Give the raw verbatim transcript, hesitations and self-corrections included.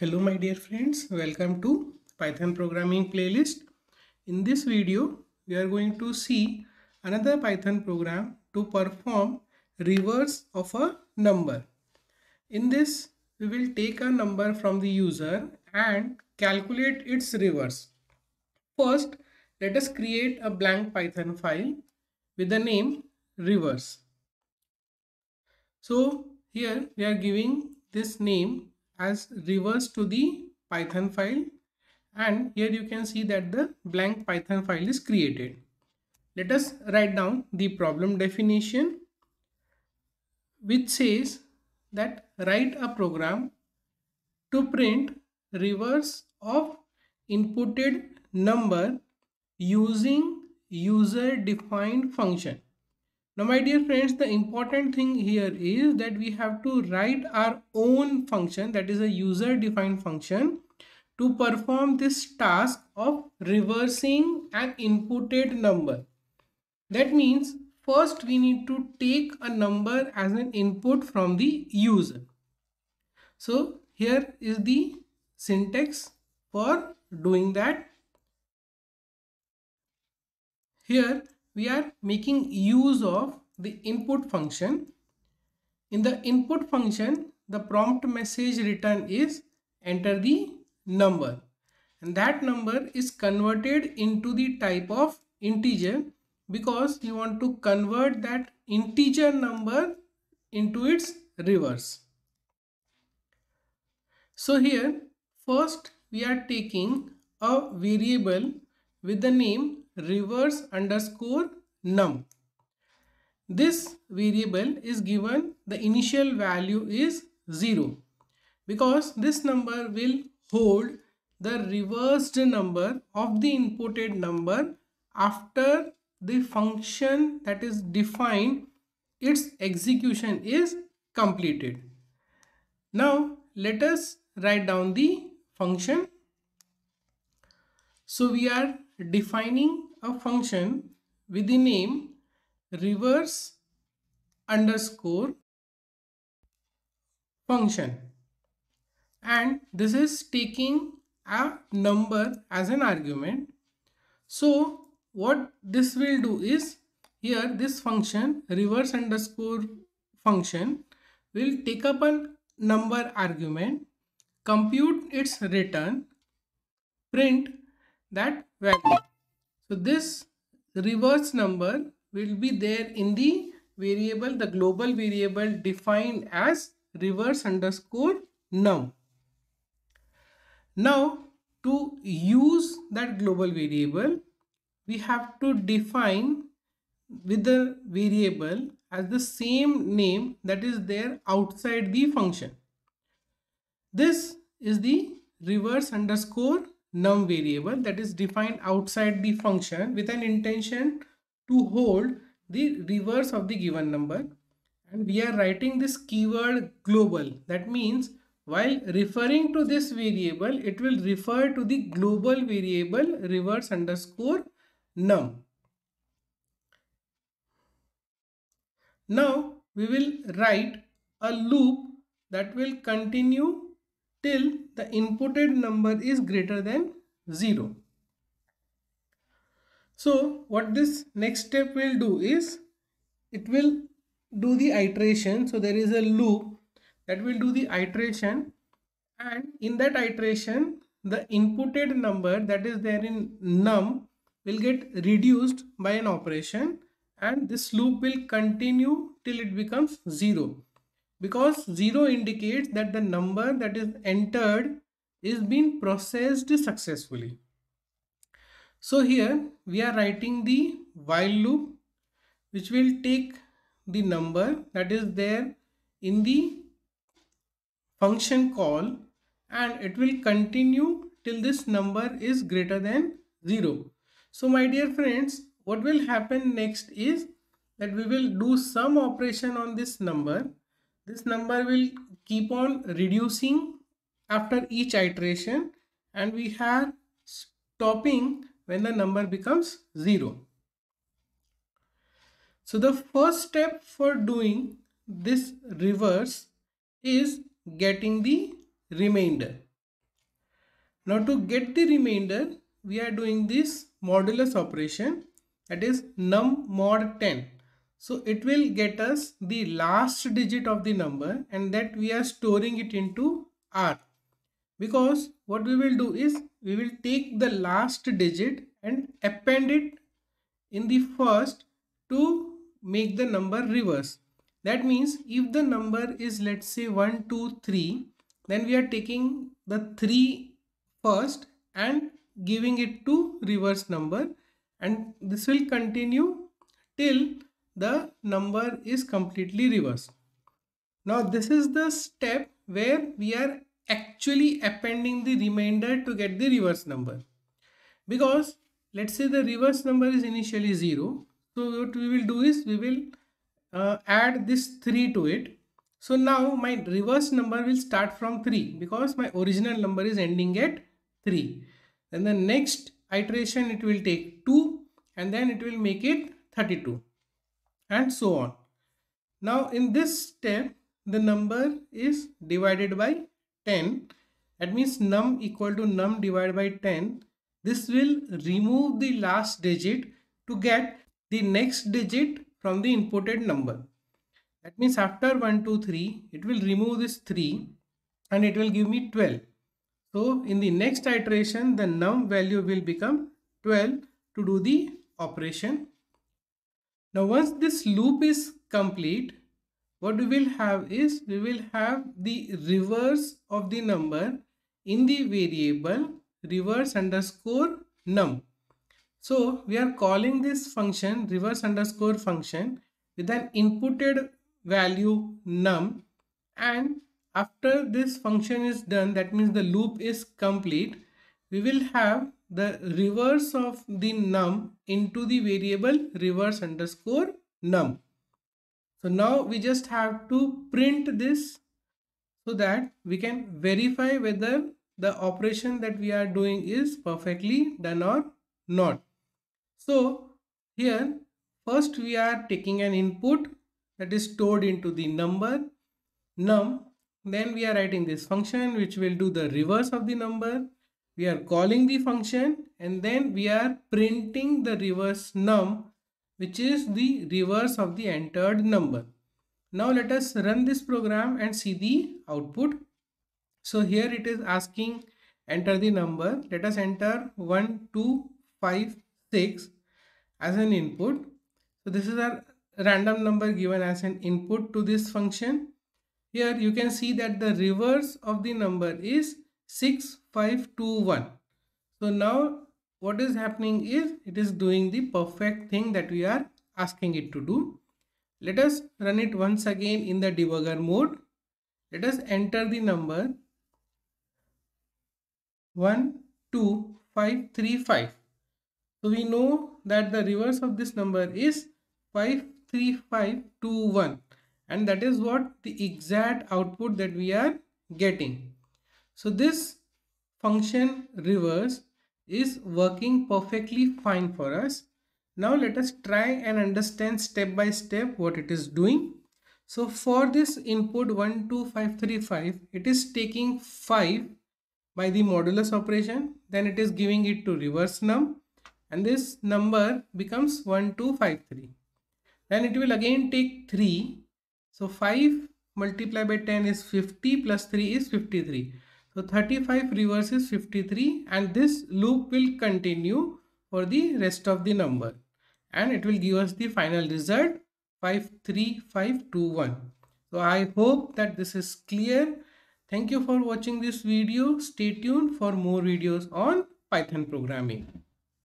Hello my dear friends, welcome to Python programming playlist. In this video we are going to see another Python program to perform reverse of a number. In this we will take a number from the user and calculate its reverse. First let us create a blank Python file with the name reverse. So here we are giving this name as reverse to the Python file, and here you can see that the blank Python file is created. Let us write down the problem definition, which says that write a program to print reverse of inputted number using user defined function. Now my dear friends, the important thing here is that we have to write our own function, that is a user defined function, to perform this task of reversing an inputted number. That means first we need to take a number as an input from the user. So here is the syntax for doing that. Here we are making use of the input function. In the input function, the prompt message return is enter the number, and that number is converted into the type of integer because we want to convert that integer number into its reverse. So here first we are taking a variable with the name reverse underscore num. This variable is given the initial value is zero because this number will hold the reversed number of the inputted number after the function that is defined, its execution is completed. Now let us write down the function. So we are defining a function with the name reverse underscore function, and this is taking a number as an argument. So what this will do is, here this function reverse underscore function will take up a number argument, compute its return, print that value. So this reverse number will be there in the variable, the global variable defined as reverse underscore num. Now to use that global variable, we have to define with the variable as the same name that is there outside the function. This is the reverse underscore num variable that is defined outside the function with an intention to hold the reverse of the given number, and we are writing this keyword global. That means while referring to this variable, it will refer to the global variable reverse underscore num. Now we will write a loop that will continue till the inputted number is greater than zero. So what this next step will do is, it will do the iteration. So there is a loop that will do the iteration, and in that iteration the inputted number that is there in num will get reduced by an operation, and this loop will continue till it becomes zero. Because zero indicates that the number that is entered is being processed successfully. So here we are writing the while loop, which will take the number that is there in the function call, and it will continue till this number is greater than zero. So my dear friends, what will happen next is that we will do some operation on this number. This number will keep on reducing after each iteration, and we are stopping when the number becomes zero. So the first step for doing this reverse is getting the remainder. Now to get the remainder, we are doing this modulus operation, that is num mod ten. So it will get us the last digit of the number, and that we are storing it into R. Because what we will do is we will take the last digit and append it in the first to make the number reverse. That means if the number is, let's say, one, two, three, then we are taking the three first and giving it to reverse number, and this will continue till the number is completely reversed. Now this is the step where we are actually appending the remainder to get the reverse number, because let's say the reverse number is initially zero. So what we will do is we will uh, add this three to it. So now my reverse number will start from three, because my original number is ending at three. Then the next iteration it will take two, and then it will make it thirty-two, and so on. Now in this step the number is divided by ten. That means num equal to num divided by ten. This will remove the last digit to get the next digit from the inputted number. That means after one, two, three, it will remove this three and it will give me twelve. So in the next iteration, the num value will become twelve to do the operation. Now once this loop is complete, what we will have is we will have the reverse of the number in the variable reverse underscore num. So we are calling this function reverse underscore function with an inputted value num, and after this function is done, that means the loop is complete, we will have the reverse of the num into the variable reverse underscore num. So now we just have to print this so that we can verify whether the operation that we are doing is perfectly done or not. So here first we are taking an input that is stored into the number num. Then we are writing this function which will do the reverse of the number. We are calling the function, and then we are printing the reverse num, which is the reverse of the entered number. Now let us run this program and see the output. So here it is asking enter the number. Let us enter one, two, five, six as an input. So this is a random number given as an input to this function. Here you can see that the reverse of the number is six, five, two, one. So now what is happening is it is doing the perfect thing that we are asking it to do. Let us run it once again in the debugger mode. Let us enter the number one, two, five, three, five. So we know that the reverse of this number is five, three, five, two, one. And that is what the exact output that we are getting. So this function reverse is working perfectly fine for us. Now let us try and understand step by step what it is doing. So for this input one, two, five, three, five, it is taking five by the modulus operation. Then it is giving it to reverse num, and this number becomes one, two, five, three. Then it will again take three. So five multiplied by ten is fifty plus three is fifty-three. So thirty-five reverse is fifty-three, and this loop will continue for the rest of the number, and it will give us the final result five, three, five, two, one. So I hope that this is clear. Thank you for watching this video. Stay tuned for more videos on Python programming.